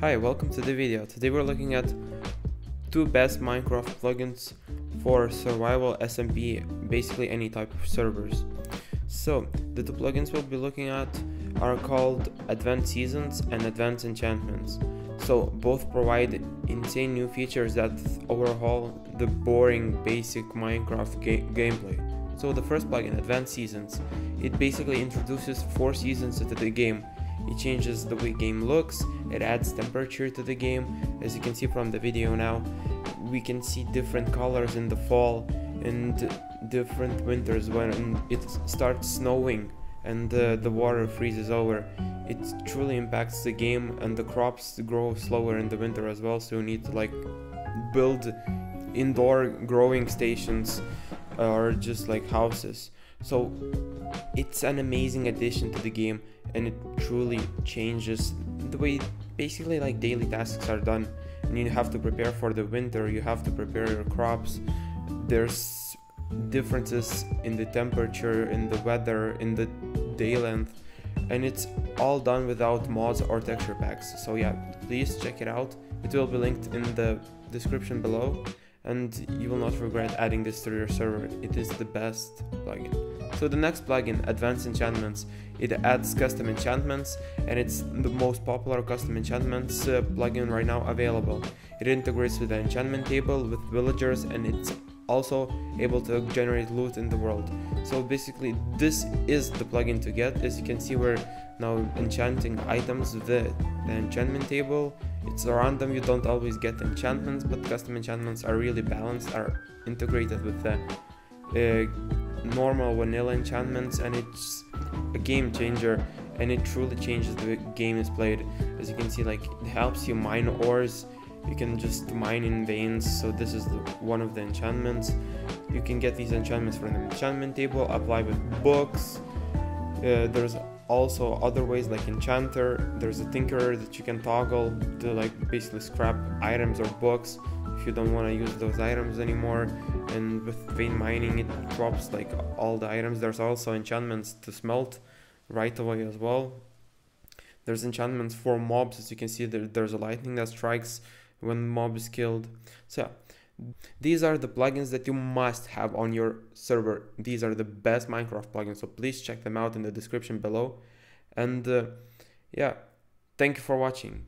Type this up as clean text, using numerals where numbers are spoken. Hi, welcome to the video. Today we're looking at two best Minecraft plugins for survival SMP, basically any type of servers. So the two plugins we'll be looking at are called Advanced Seasons and Advanced Enchantments. So both provide insane new features that overhaul the boring basic Minecraft gameplay. So the first plugin, Advanced Seasons, it basically introduces 4 seasons into the game. It changes the way game looks, it adds temperature to the game. As you can see from the video now, we can see different colors in the fall and different winters when it starts snowing and the water freezes over. It truly impacts the game, and the crops grow slower in the winter as well, so you need to like build indoor growing stations or just like houses. So it's an amazing addition to the game, and it truly changes the way basically like daily tasks are done, and you have to prepare for the winter, you have to prepare your crops. There's differences in the temperature, in the weather, in the day length, and it's all done without mods or texture packs. So yeah, please check it out. It will be linked in the description below, and you will not regret adding this to your server. It is the best plugin. So the next plugin, Advanced Enchantments, it adds custom enchantments, and it's the most popular custom enchantments plugin right now available. It integrates with the enchantment table, with villagers, and it's also able to generate loot in the world. So basically this is the plugin to get. As you can see, we're now enchanting items with the enchantment table. It's random, you don't always get enchantments, but custom enchantments are really balanced, are integrated with the normal vanilla enchantments, and it's a game changer, and it truly changes the way game is played. As you can see, like, it helps you mine ores. You can just mine in veins, so this is one of the enchantments. You can get these enchantments from the enchantment table, apply with books. There's also other ways like enchanter, there's a tinkerer that you can toggle to like basically scrap items or books if you don't want to use those items anymore. And with vein mining, it drops like all the items. There's also enchantments to smelt right away as well. There's enchantments for mobs. As you can see, there's a lightning that strikes when mob is killed. So these are the plugins that you must have on your server. These are the best Minecraft plugins, so please check them out in the description below. And yeah, thank you for watching.